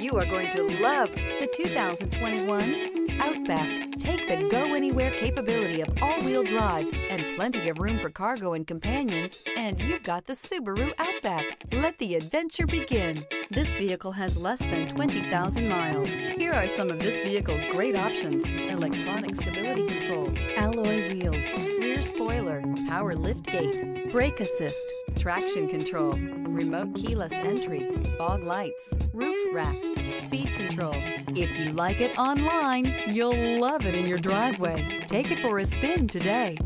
You are going to love the 2021 Outback. Take the go-anywhere capability of all-wheel drive and plenty of room for cargo and companions, and you've got the Subaru Outback. Let the adventure begin. This vehicle has less than 20,000 miles. Here are some of this vehicle's great options: electronic stability control, alloy wheels, rear spoiler, power lift gate, brake assist, traction control, remote keyless entry, fog lights, roof rack, speed control. If you like it online, you'll love it in your driveway. Take it for a spin today.